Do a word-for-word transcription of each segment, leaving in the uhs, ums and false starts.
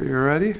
Are you ready?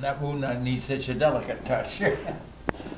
That would not need such a delicate touch.